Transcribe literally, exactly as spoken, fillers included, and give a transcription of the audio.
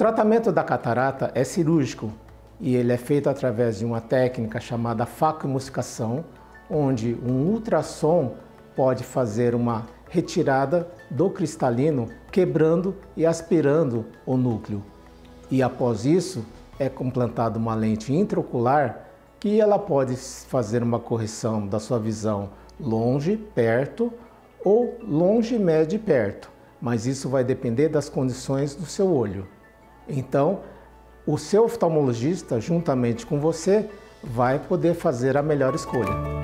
tratamento da catarata é cirúrgico e ele é feito através de uma técnica chamada facoemulsificação, onde um ultrassom pode fazer uma retirada do cristalino, quebrando e aspirando o núcleo. E após isso, é implantada uma lente intraocular que ela pode fazer uma correção da sua visão longe, perto ou longe, médio e perto. Mas isso vai depender das condições do seu olho. Então, o seu oftalmologista, juntamente com você, vai poder fazer a melhor escolha.